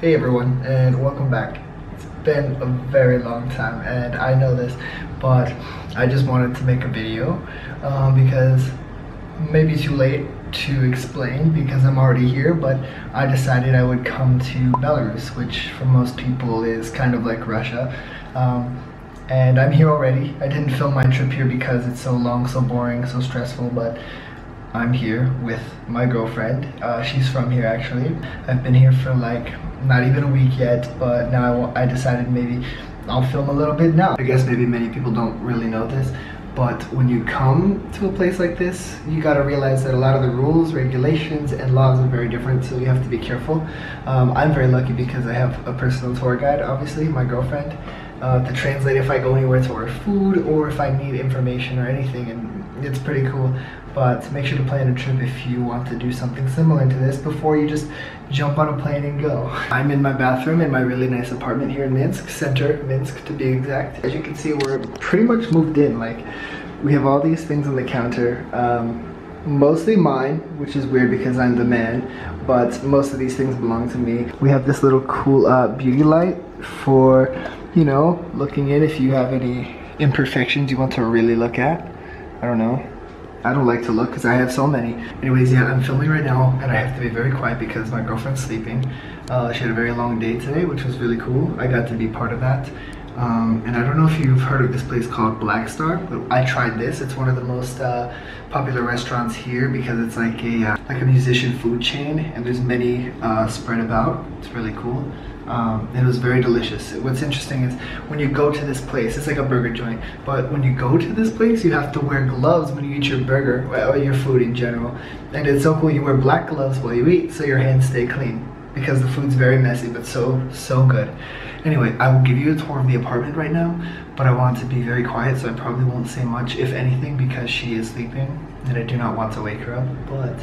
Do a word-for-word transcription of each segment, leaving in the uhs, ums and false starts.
Hey everyone, and welcome back. It's been a very long time, and I know this, but I just wanted to make a video um, because maybe too late to explain because I'm already here, but I decided I would come to Belarus, which for most people is kind of like Russia. Um, and I'm here already. I didn't film my trip here because it's so long, so boring, so stressful, but I'm here with my girlfriend. Uh, she's from here actually. I've been here for like not even a week yet, but now I, I decided maybe I'll film a little bit now. I guess maybe many people don't really know this, but when you come to a place like this, you gotta realize that a lot of the rules, regulations, and laws are very different, so you have to be careful. Um, I'm very lucky because I have a personal tour guide, obviously, my girlfriend, uh, to translate if I go anywhere to order food or if I need information or anything, and it's pretty cool. But make sure to plan a trip if you want to do something similar to this before you just jump on a plane and go. I'm in my bathroom in my really nice apartment here in Minsk, center Minsk to be exact. As you can see, we're pretty much moved in. Like, we have all these things on the counter, um, mostly mine, which is weird because I'm the man, but most of these things belong to me. We have this little cool uh, beauty light for, you know, looking in if you have any imperfections you want to really look at. I don't know. I don't like to look because I have so many. Anyways, yeah, I'm filming right now and I have to be very quiet because my girlfriend's sleeping. Uh, she had a very long day today, which was really cool. I got to be part of that. Um, and I don't know if you've heard of this place called Black Star, but I tried this. It's one of the most uh, popular restaurants here because it's like a uh, like a musician food chain, and there's many uh, spread about. It's really cool. Um, it was very delicious. What's interesting is when you go to this place, it's like a burger joint, but when you go to this place, you have to wear gloves when you eat your burger or your food in general. And it's so cool, you wear black gloves while you eat so your hands stay clean because the food's very messy, but so, so good. Anyway, I will give you a tour of the apartment right now, but I want to be very quiet, so I probably won't say much, if anything, because she is sleeping and I do not want to wake her up, but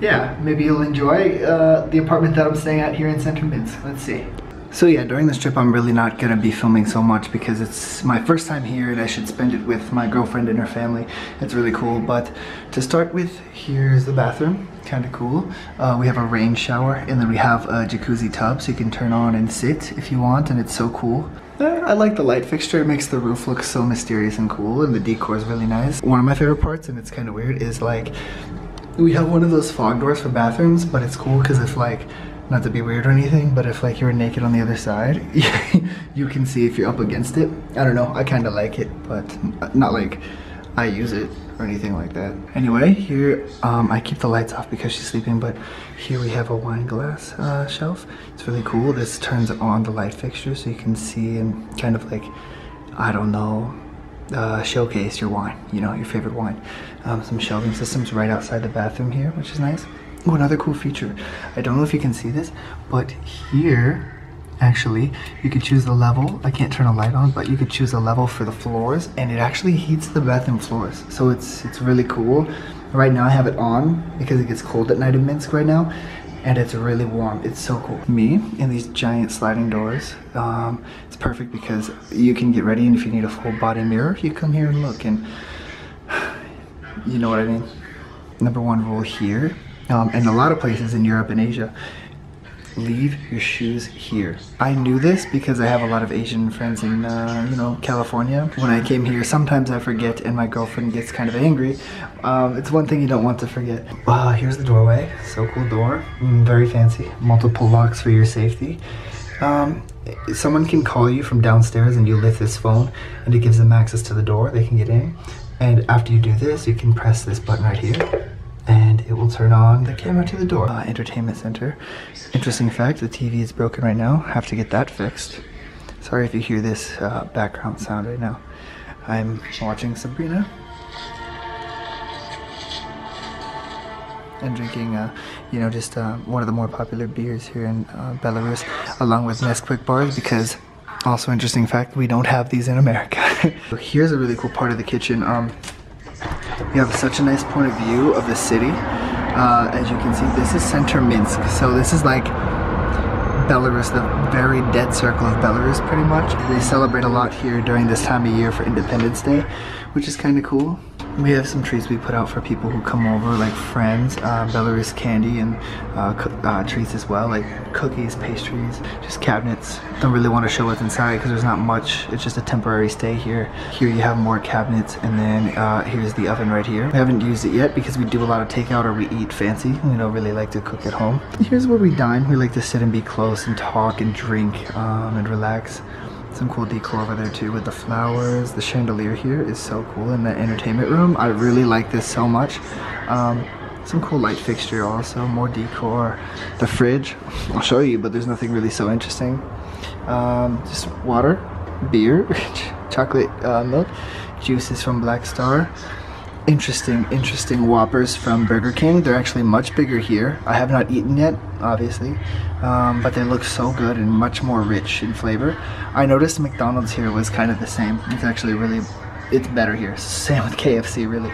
yeah, maybe you'll enjoy uh, the apartment that I'm staying at here in Center Minsk. Let's see. So yeah, during this trip I'm really not gonna be filming so much because it's my first time here and I should spend it with my girlfriend and her family. It's really cool, but to start with, here's the bathroom. Kind of cool. Uh, we have a rain shower and then we have a jacuzzi tub so you can turn on and sit if you want, and it's so cool. I like the light fixture. It makes the roof look so mysterious and cool, and the decor is really nice. One of my favorite parts, and it's kind of weird, is like we have one of those fog doors for bathrooms, but it's cool because it's like, not to be weird or anything, but if like you're naked on the other side, you can see if you're up against it. I don't know, I kind of like it, but not like I use it or anything like that. Anyway, here, um, I keep the lights off because she's sleeping, but here we have a wine glass uh, shelf. It's really cool. This turns on the light fixture so you can see and kind of like, I don't know, Uh, showcase your wine, you know, your favorite wine. Um, some shelving systems right outside the bathroom here, which is nice. Oh, another cool feature. I don't know if you can see this, but here, actually, you could choose the level. I can't turn a light on, but you could choose a level for the floors, and it actually heats the bathroom floors. So it's, it's really cool. Right now I have it on because it gets cold at night in Minsk right now, and it's really warm. It's so cool. Me and these giant sliding doors. Um, it's perfect because you can get ready, and if you need a full body mirror, you come here and look, and you know what I mean. Number one rule here, um, and a lot of places in Europe and Asia, leave your shoes here. I knew this because I have a lot of Asian friends in, uh, you know, California. When I came here, sometimes I forget and my girlfriend gets kind of angry. Um, it's one thing you don't want to forget. Uh, here's the doorway. So cool door. Mm, very fancy. Multiple locks for your safety. Um, someone can call you from downstairs and you lift this phone and it gives them access to the door. They can get in. And after you do this, you can press this button right here, and it will turn on the camera to the door. Uh, entertainment center. Interesting fact, the T V is broken right now. Have to get that fixed. Sorry if you hear this uh, background sound right now. I'm watching Sabrina and drinking, uh, you know, just uh, one of the more popular beers here in uh, Belarus, along with Nesquik bars, because also interesting fact, we don't have these in America. So here's a really cool part of the kitchen. Um, You have such a nice point of view of the city. Uh, as you can see, this is Center Minsk. So this is like Belarus, the very dead circle of Belarus pretty much. They celebrate a lot here during this time of year for Independence Day, which is kind of cool. We have some treats we put out for people who come over, like friends, uh, Belarus candy and uh, uh, treats as well, like cookies, pastries, just cabinets. Don't really want to show what's inside because there's not much. It's just a temporary stay here. Here you have more cabinets, and then uh, here's the oven right here. We haven't used it yet because we do a lot of takeout or we eat fancy. We don't really like to cook at home. Here's where we dine. We like to sit and be close and talk and drink um, and relax. Some cool decor over there too with the flowers. The chandelier here is so cool in the entertainment room. I really like this so much. Um, some cool light fixture also, more decor. The fridge, I'll show you, but there's nothing really so interesting. Um, just water, beer, chocolate uh, milk, juices from Black Star. Interesting, interesting Whoppers from Burger King. They're actually much bigger here. I have not eaten yet, obviously, um, but they look so good and much more rich in flavor. I noticed McDonald's here was kind of the same. It's actually really, it's better here. Same with K F C, really.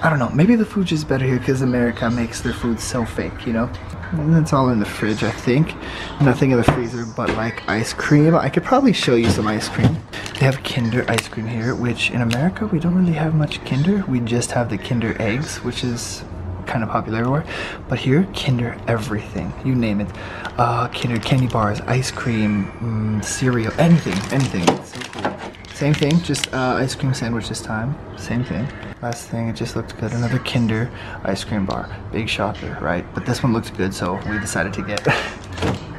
I don't know, maybe the food is better here because America makes their food so fake, you know? And it's all in the fridge, I think. Nothing in the freezer but like ice cream. I could probably show you some ice cream. They have Kinder ice cream here, which in America, we don't really have much Kinder. We just have the Kinder eggs, which is kind of popular everywhere. But here, Kinder everything, you name it. Uh, Kinder candy bars, ice cream, mm, cereal, anything, anything. It's so cool. Same thing, just uh, ice cream sandwich this time. Same thing. Last thing, it just looked good. Another Kinder ice cream bar. Big shocker, right? But this one looks good, so we decided to get.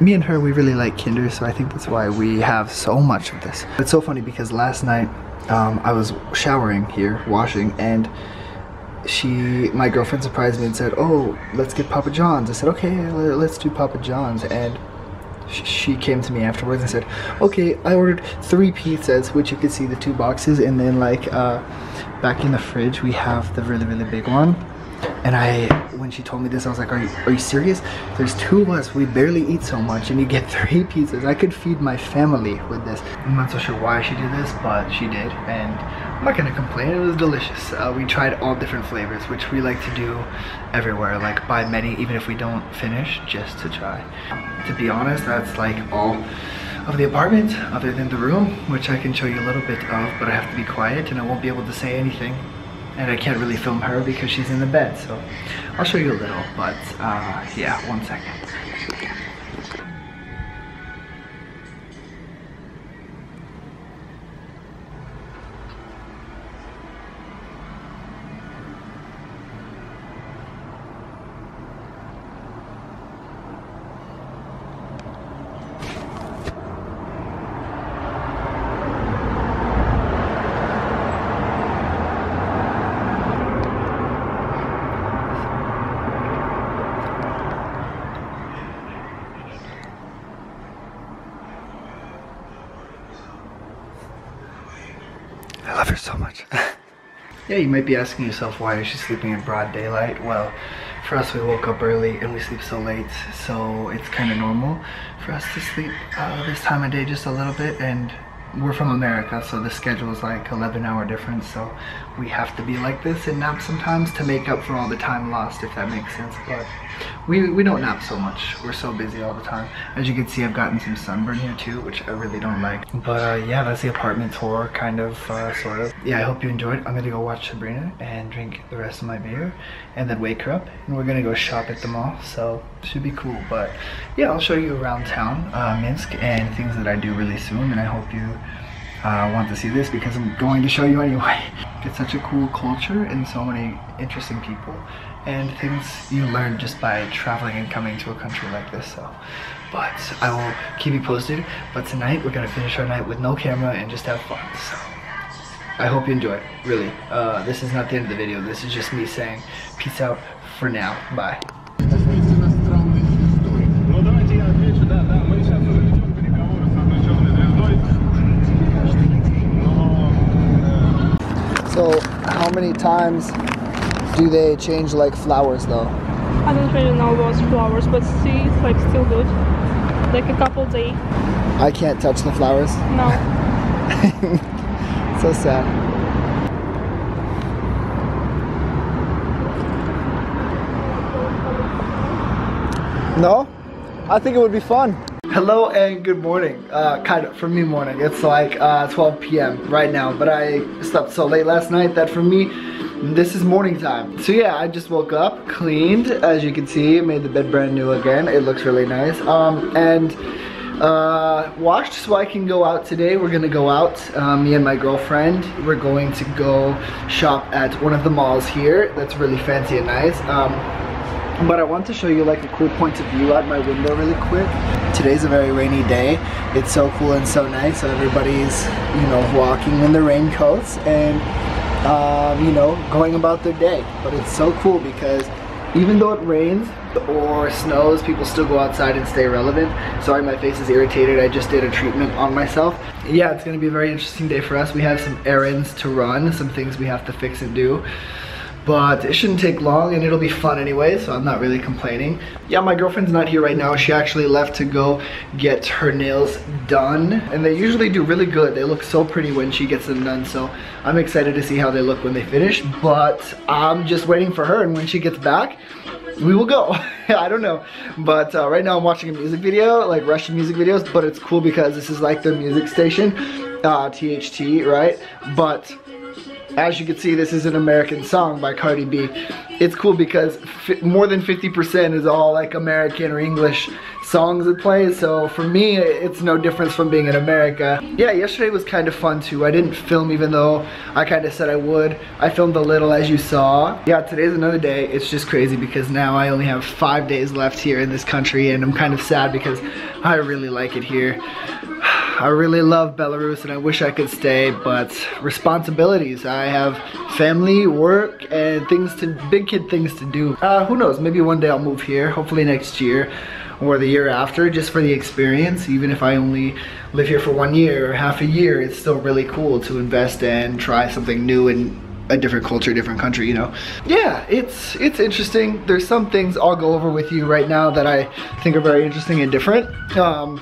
Me and her, we really like Kinder, so I think that's why we have so much of this. It's so funny because last night um, I was showering here, washing, and she, my girlfriend surprised me and said, "Oh, let's get Papa John's." I said, "Okay, let's do Papa John's." And she came to me afterwards and said, "Okay, I ordered three pizzas," which you could see the two boxes, and then like uh, back in the fridge we have the really, really big one. And I, when she told me this, I was like, are you, are you serious? There's two of us, we barely eat so much, and you get three pizzas. I could feed my family with this. I'm not so sure why she did this, but she did, and I'm not gonna complain, it was delicious. Uh, we tried all different flavors, which we like to do everywhere, like buy many, even if we don't finish, just to try. To be honest, that's like all of the apartment, other than the room, which I can show you a little bit of, but I have to be quiet, and I won't be able to say anything. And I can't really film her because she's in the bed, so I'll show you a little, but uh, yeah, one second. I love her so much. Yeah, you might be asking yourself, why is she sleeping in broad daylight? Well, for us, we woke up early and we sleep so late, so it's kind of normal for us to sleep uh, this time of day just a little bit, and we're from America, so the schedule is like eleven hour difference, so we have to be like this and nap sometimes to make up for all the time lost, if that makes sense. But we, we don't nap so much, we're so busy all the time. As you can see, I've gotten some sunburn here too, which I really don't like. But uh, yeah, that's the apartment tour, kind of, uh, sort of. Yeah, I hope you enjoyed. I'm gonna go watch Sabrina and drink the rest of my beer and then wake her up, and we're gonna go shop at the mall, so should be cool. But yeah, I'll show you around town, uh, Minsk, and things that I do really soon, and I hope you Uh, want to see this because I'm going to show you anyway. It's such a cool culture and so many interesting people and things you learn just by traveling and coming to a country like this. So, but I will keep you posted. But tonight we're gonna finish our night with no camera and just have fun. So I hope you enjoy it. Really, uh, this is not the end of the video. This is just me saying peace out for now. Bye. So, how many times do they change like flowers though? I don't really know those flowers, but see, it's like still good. Like a couple days. I can't touch the flowers? No. So sad. No? I think it would be fun. Hello and good morning. Uh, kind of, for me morning. It's like uh, twelve p m right now, but I slept so late last night that for me This is morning time. So yeah, I just woke up, cleaned, as you can see, made the bed brand new again. It looks really nice. Um, and uh, washed so I can go out today. We're gonna go out, uh, me and my girlfriend. We're going to go shop at one of the malls here. That's really fancy and nice. Um, But I want to show you like a cool point of view out my window really quick. Today's a very rainy day. It's so cool and so nice. So everybody's, you know, walking in their raincoats and, um, you know, going about their day. But it's so cool because even though it rains or snows, people still go outside and stay relevant. Sorry, my face is irritated. I just did a treatment on myself. Yeah, it's gonna be a very interesting day for us. We have some errands to run, some things we have to fix and do. But it shouldn't take long and it'll be fun anyway, so I'm not really complaining. Yeah, my girlfriend's not here right now. She actually left to go get her nails done. And they usually do really good. They look so pretty when she gets them done. So I'm excited to see how they look when they finish. But I'm just waiting for her, and when she gets back, we will go. I don't know. But uh, right now I'm watching a music video, like Russian music videos. But it's cool because this is like their music station, uh, T H T, right? But as you can see, this is an American song by Cardi B. It's cool because more than fifty percent is all like American or English songs that play. So for me, it's no difference from being in America. Yeah, yesterday was kind of fun too. I didn't film even though I kind of said I would. I filmed a little as you saw. Yeah, today's another day. It's just crazy because now I only have five days left here in this country, and I'm kind of sad because I really like it here. I really love Belarus and I wish I could stay, but responsibilities. I have family, work, and things to, big kid things to do. Uh, who knows, maybe one day I'll move here, hopefully next year or the year after, just for the experience. Even if I only live here for one year or half a year, it's still really cool to invest and try something new and a different culture, different country, you know? Yeah, it's it's interesting. There's some things I'll go over with you right now that I think are very interesting and different. Um,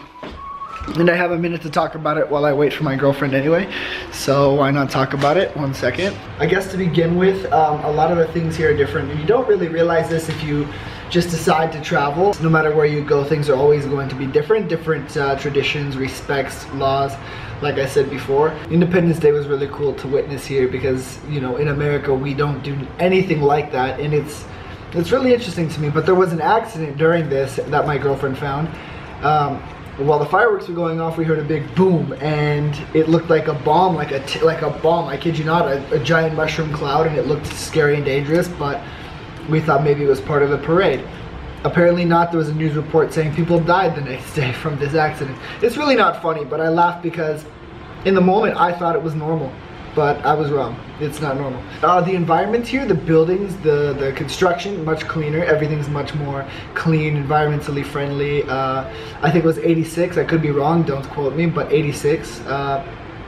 And I have a minute to talk about it while I wait for my girlfriend anyway. So why not talk about it? One second. I guess to begin with, um, a lot of the things here are different. And you don't really realize this if you just decide to travel. No matter where you go, things are always going to be different. Different uh, traditions, respects, laws. Like I said before, Independence Day was really cool to witness here because, you know, in America, we don't do anything like that. And it's, it's really interesting to me. But there was an accident during this that my girlfriend found. Um, While the fireworks were going off, we heard a big boom, and it looked like a bomb, like a t like a bomb. I kid you not, a, a giant mushroom cloud, and it looked scary and dangerous. But we thought maybe it was part of the parade. Apparently not. There was a news report saying people died the next day from this accident. It's really not funny, but I laughed because in the moment I thought it was normal, but I was wrong. It's not normal. Uh, the environment here, the buildings, the, the construction, much cleaner. Everything's much more clean, environmentally friendly. Uh, I think it was eighty-six, I could be wrong, don't quote me, but eighty-six, uh,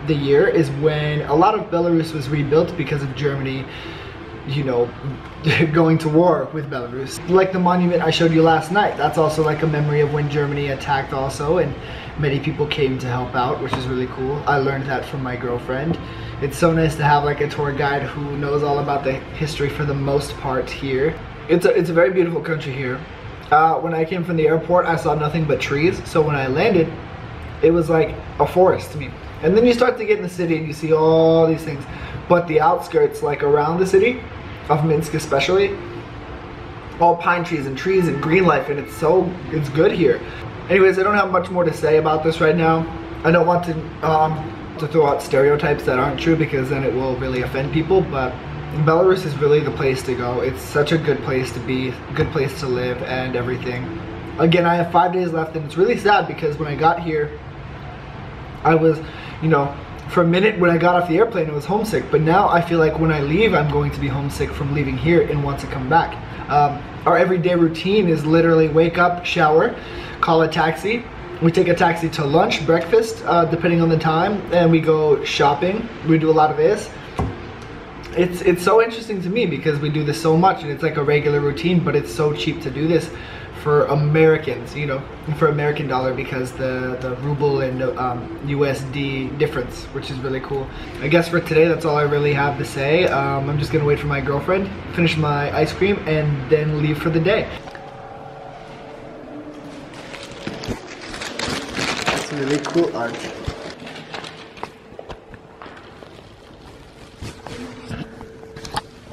the year, is when a lot of Belarus was rebuilt because of Germany, you know, going to war with Belarus. Like the monument I showed you last night, that's also like a memory of when Germany attacked also, and many people came to help out, which is really cool. I learned that from my girlfriend. It's so nice to have like a tour guide who knows all about the history for the most part here. It's a, it's a very beautiful country here. Uh, when I came from the airport, I saw nothing but trees. So when I landed, it was like a forest to me. And then you start to get in the city and you see all these things. But the outskirts, like around the city, of Minsk especially, all pine trees and trees and green life, and it's so, it's good here. Anyways, I don't have much more to say about this right now. I don't want to... Um, to throw out stereotypes that aren't true because then it will really offend people, but Belarus is really the place to go. It's such a good place to be, good place to live and everything. Again, I have five days left and it's really sad because when I got here, I was, you know, for a minute when I got off the airplane I was homesick, but now I feel like when I leave I'm going to be homesick from leaving here and want to come back. Um, our everyday routine is literally wake up, shower, call a taxi. We take a taxi to lunch, breakfast, uh, depending on the time, and we go shopping. We do a lot of this. It's it's so interesting to me because we do this so much and it's like a regular routine, but it's so cheap to do this for Americans, you know, for American dollar because the, the ruble and um, U S D difference, which is really cool. I guess for today, that's all I really have to say. Um, I'm just gonna wait for my girlfriend, finish my ice cream, and then leave for the day. Really cool art.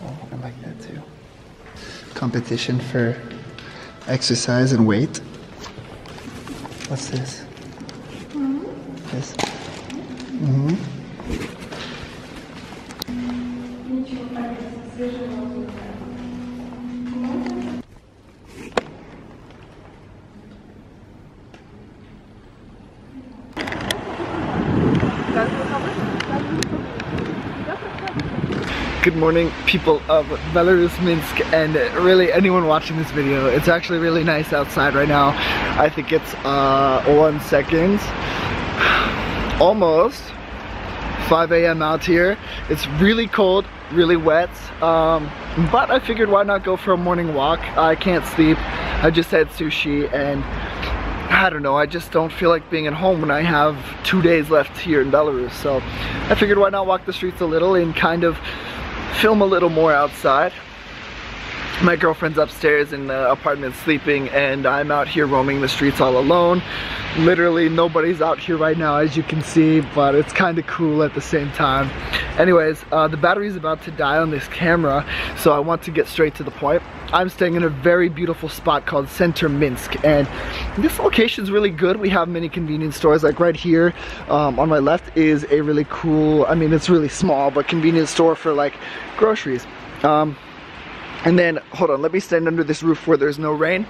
Oh competition for exercise and weight. What's this? Mm-hmm. This. Mm-hmm. Good morning, people of Belarus, Minsk, and really anyone watching this video. It's actually really nice outside right now. I think it's uh, one second, almost five A M out here. It's really cold, really wet, um, but I figured why not go for a morning walk. I can't sleep. I just had sushi and I don't know, I just don't feel like being at home when I have two days left here in Belarus. So I figured why not walk the streets a little and kind of film a little more outside. My girlfriend's upstairs in the apartment sleeping and I'm out here roaming the streets all alone. Literally nobody's out here right now, as you can see, but it's kind of cool at the same time. Anyways, uh, the battery's about to die on this camera, so I want to get straight to the point. I'm staying in a very beautiful spot called Center Minsk, and this location's really good. We have many convenience stores, like right here um, on my left is a really cool, I mean it's really small, but convenience store for like groceries. Um, And then, hold on, let me stand under this roof where there's no rain.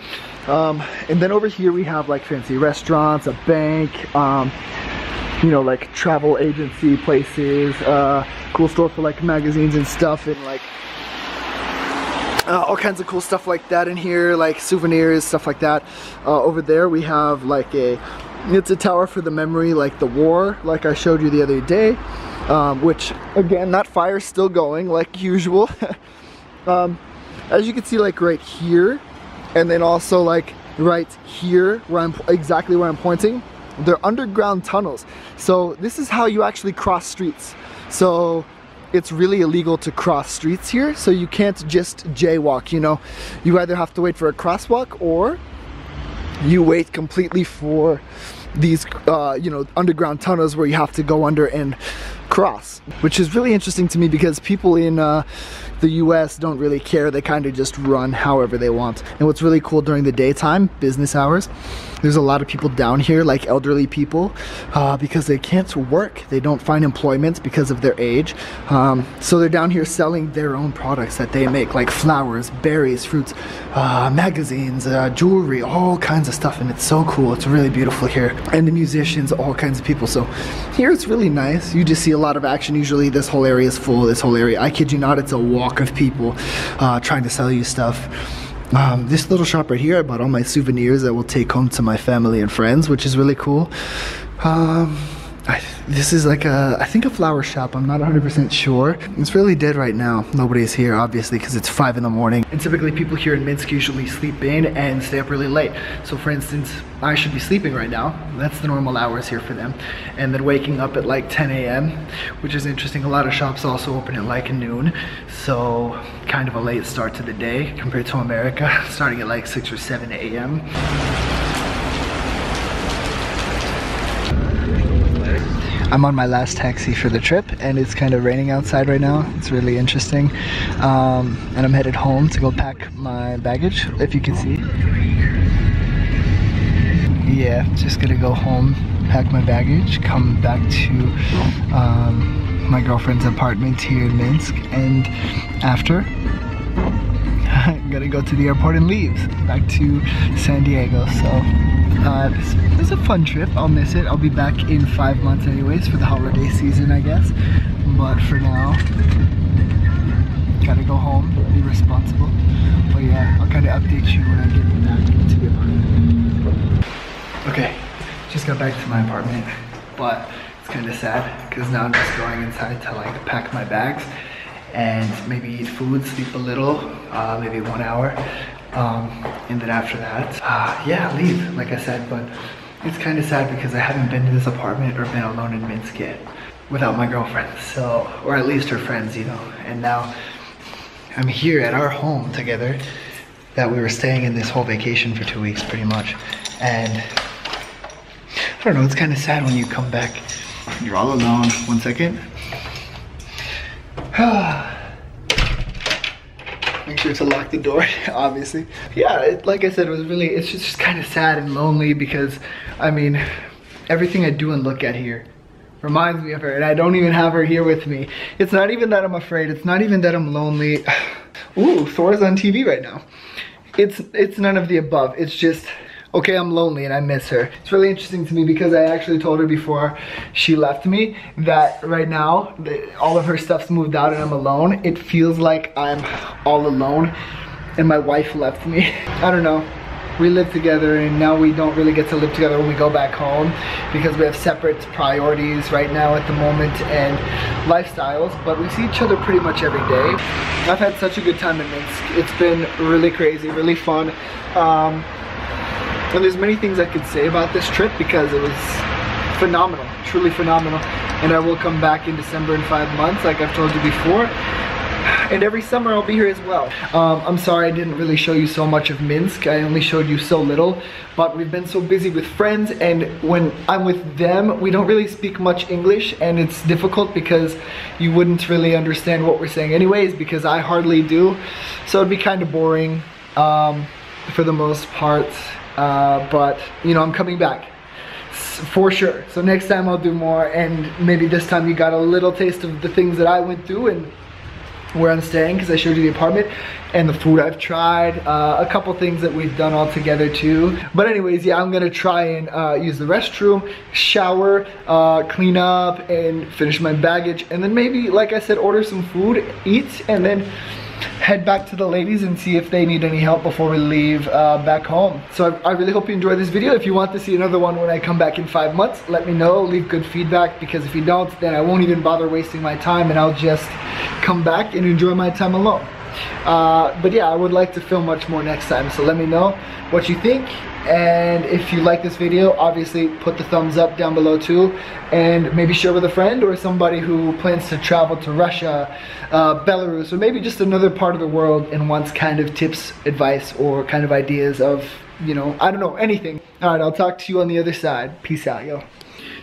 Um, and then over here we have like fancy restaurants, a bank, um, you know, like travel agency places, uh, cool store for like magazines and stuff, and like uh, all kinds of cool stuff like that in here, like souvenirs, stuff like that. Uh, over there we have like a, it's a tower for the memory, like the war, like I showed you the other day, um, which again, that fire's still going like usual. um, As you can see, like right here, and then also like right here, where I'm exactly where I'm pointing, they're underground tunnels. So this is how you actually cross streets. So it's really illegal to cross streets here. So you can't just jaywalk. You know, you either have to wait for a crosswalk or you wait completely for these, uh, you know, underground tunnels where you have to go under and cross, which is really interesting to me because people in uh, the U S don't really care. They kind of just run however they want. And what's really cool during the daytime, business hours, there's a lot of people down here, like elderly people, uh, because they can't work. They don't find employment because of their age. Um, so they're down here selling their own products that they make, like flowers, berries, fruits, uh, magazines, uh, jewelry, all kinds of stuff. And it's so cool. It's really beautiful here. And the musicians, all kinds of people. So here it's really nice. You just see a lot of action. Usually this whole area is full, this whole area. I kid you not, it's a walk of people uh, trying to sell you stuff. Um, this little shop right here, I bought all my souvenirs that I will take home to my family and friends, which is really cool. Um, I, this is like a, I think a flower shop, I'm not one hundred percent sure. It's really dead right now. Nobody's here, obviously, because it's five in the morning. And typically people here in Minsk usually sleep in and stay up really late. So for instance, I should be sleeping right now. That's the normal hours here for them. And then waking up at like ten A M, which is interesting. A lot of shops also open at like noon. So kind of a late start to the day compared to America, starting at like six or seven A M. I'm on my last taxi for the trip and it's kind of raining outside right now. It's really interesting. Um, and I'm headed home to go pack my baggage, if you can see. Yeah, just gonna go home, pack my baggage, come back to um, my girlfriend's apartment here in Minsk, and after, I'm gonna go to the airport and leave back to San Diego. So. Uh, this, this is a fun trip. I'll miss it. I'll be back in five months anyways for the holiday season, I guess. But for now, gotta go home, be responsible. But yeah, I'll kind of update you when I get back to the apartment. Okay, just got back to my apartment, but it's kind of sad because now I'm just going inside to like pack my bags and maybe eat food, sleep a little, uh, maybe one hour. Um, and then after that, uh, yeah, leave, like I said, but it's kind of sad because I haven't been to this apartment or been alone in Minsk yet without my girlfriend, so, or at least her friends, you know, and now I'm here at our home together that we were staying in this whole vacation for two weeks pretty much, and I don't know, it's kind of sad when you come back, you're all alone. One second. sure to lock the door, obviously. Yeah, it, like I said, it was really, it's just, just kind of sad and lonely because, I mean, everything I do and look at here reminds me of her, and I don't even have her here with me. It's not even that I'm afraid. It's not even that I'm lonely. Ooh, Thor's on T V right now. It's, it's none of the above. It's just, okay, I'm lonely and I miss her. It's really interesting to me because I actually told her before she left me that right now, all of her stuff's moved out and I'm alone. It feels like I'm all alone and my wife left me. I don't know. We live together and now we don't really get to live together when we go back home because we have separate priorities right now at the moment and lifestyles, but we see each other pretty much every day. I've had such a good time in Minsk. It's been really crazy, really fun. Um, and there's many things I could say about this trip because it was phenomenal, truly phenomenal. And I will come back in December in five months like I've told you before. And every summer I'll be here as well. Um, I'm sorry I didn't really show you so much of Minsk. I only showed you so little, but we've been so busy with friends, and when I'm with them, we don't really speak much English, and it's difficult because you wouldn't really understand what we're saying anyways, because I hardly do. So it'd be kind of boring um, for the most part, uh, but you know, I'm coming back. For sure. So next time I'll do more, and maybe this time you got a little taste of the things that I went through and where I'm staying, because I showed you the apartment and the food I've tried, uh, a couple things that we've done all together too. But anyways, yeah, I'm gonna try and uh, use the restroom, shower, uh, clean up, and finish my baggage, and then maybe, like I said, order some food, eat, and then head back to the ladies and see if they need any help before we leave uh, back home. So I, I really hope you enjoyed this video. If you want to see another one when I come back in five months, let me know, leave good feedback, because if you don't, then I won't even bother wasting my time and I'll just come back and enjoy my time alone. Uh, but yeah, I would like to film much more next time, so let me know what you think, and if you like this video, obviously put the thumbs up down below too, and maybe share with a friend or somebody who plans to travel to Russia, uh, Belarus, or maybe just another part of the world and wants kind of tips, advice, or kind of ideas of, you know, I don't know, anything. Alright, I'll talk to you on the other side. Peace out, yo.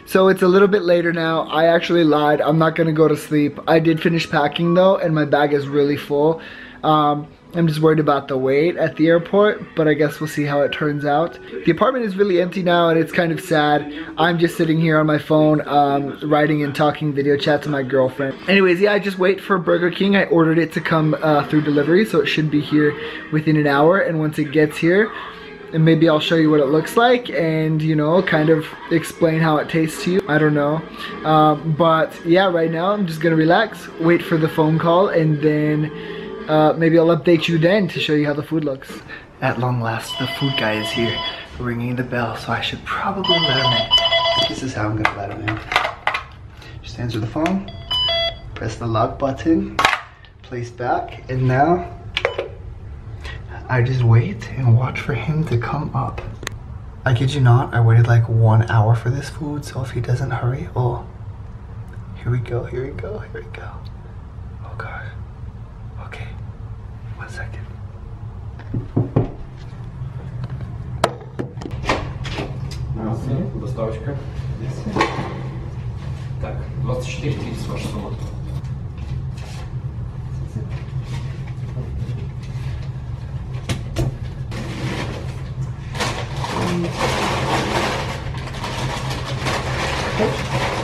So it's a little bit later now. I actually lied. I'm not gonna go to sleep. I did finish packing though, and my bag is really full. Um, I'm just worried about the wait at the airport, but I guess we'll see how it turns out. The apartment is really empty now, and it's kind of sad. I'm just sitting here on my phone, um, writing and talking video chat to my girlfriend. Anyways, yeah, I just wait for Burger King. I ordered it to come uh, through delivery, so it should be here within an hour, and once it gets here, and maybe I'll show you what it looks like and, you know, kind of explain how it tastes to you. I don't know. Um, but yeah, right now I'm just gonna relax, wait for the phone call, and then uh, maybe I'll update you then to show you how the food looks. At long last, the food guy is here ringing the bell, so I should probably let him in. This is how I'm gonna let him in. Just answer the phone, press the lock button, place back, and now I just wait and watch for him to come up. I kid you not, I waited like one hour for this food, so if he doesn't hurry, oh. Here we go, here we go, here we go. Oh gosh. Okay, one second. Доставочка. Так, двадцать четыре тридцать ваша сумма.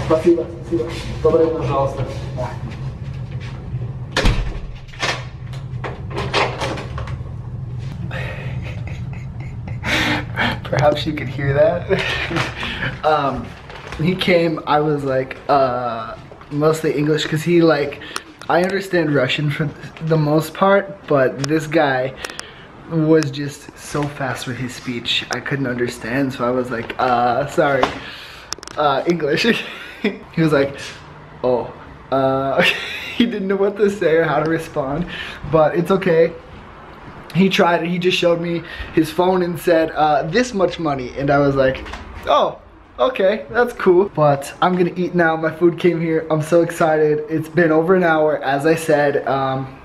Спасибо, спасибо. Доброе утро, пожалуйста. Perhaps you could hear that. um, he came, I was like, uh, mostly English, because he like, I understand Russian for the most part, but this guy was just so fast with his speech. I couldn't understand, so I was like, uh, sorry. Uh, English. He was like, oh, uh, he didn't know what to say or how to respond, but it's okay. He tried it. He just showed me his phone and said, uh, this much money. And I was like, oh, okay, that's cool. But I'm gonna eat now. My food came here. I'm so excited. It's been over an hour, as I said, um,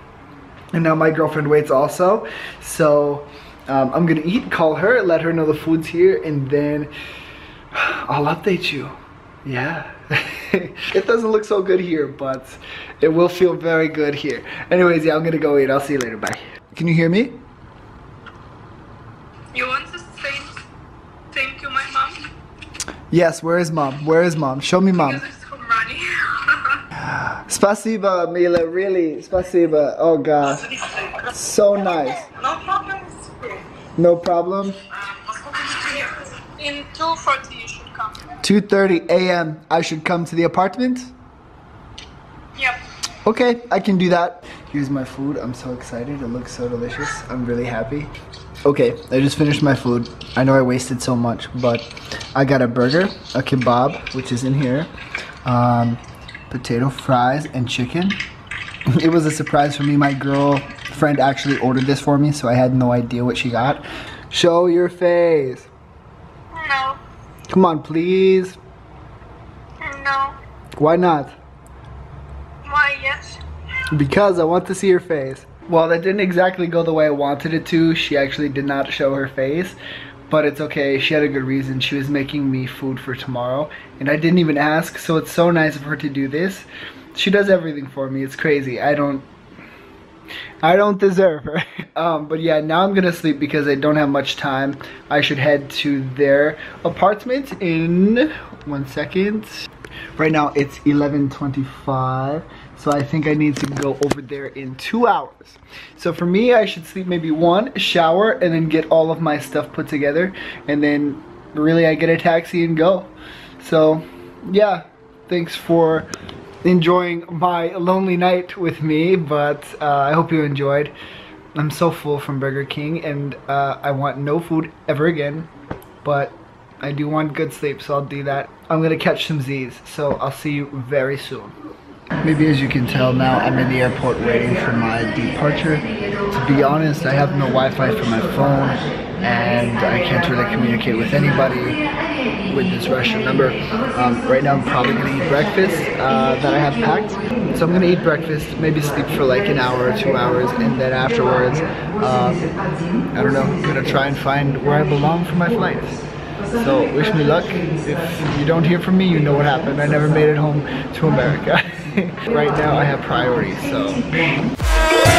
and now my girlfriend waits also. So um, I'm gonna eat, call her, let her know the food's here, and then I'll update you. Yeah. It doesn't look so good here, but it will feel very good here. Anyways, yeah, I'm gonna go eat. I'll see you later. Bye. Can you hear me? You want to say thank you, my mom? Yes, where is mom? Where is mom? Show me mom. Because it's from Ronnie. Spasiba, Mila, really. Spasiba. Oh, God. So nice. No problem. No problem. In two forty you should come. two thirty a m I should come to the apartment? Yep. Okay, I can do that. Here's my food. I'm so excited. It looks so delicious. I'm really happy. Okay, I just finished my food. I know I wasted so much, but I got a burger, a kebab, which is in here, um, potato fries, and chicken. It was a surprise for me. My girlfriend actually ordered this for me, so I had no idea what she got. Show your face. No. Come on, please. No. Why not? Why, yes. Because I want to see your face. Well, that didn't exactly go the way I wanted it to. She actually did not show her face, but it's okay. She had a good reason. She was making me food for tomorrow, and I didn't even ask, so it's so nice of her to do this. She does everything for me. It's crazy. I don't... I don't deserve her. Um, but yeah, now I'm gonna sleep because I don't have much time. I should head to their apartment in one second. Right now it's eleven twenty-five, so I think I need to go over there in two hours. So for me, I should sleep maybe one, shower, and then get all of my stuff put together. And then really I get a taxi and go. So yeah, thanks for enjoying my lonely night with me, but uh, I hope you enjoyed. I'm so full from Burger King, and uh, I want no food ever again, but I do want good sleep, so I'll do that. I'm gonna catch some Z's, so I'll see you very soon. Maybe as you can tell now, I'm in the airport waiting for my departure. To be honest, I have no Wi-Fi for my phone, and I can't really communicate with anybody with this Russian number. Um, right now I'm probably going to eat breakfast uh, that I have packed. So I'm going to eat breakfast, maybe sleep for like an hour or two hours, and then afterwards, um, I don't know, I'm going to try and find where I belong for my flights. So wish me luck. If you don't hear from me, you know what happened. I never made it home to America. Right now I have priorities, so...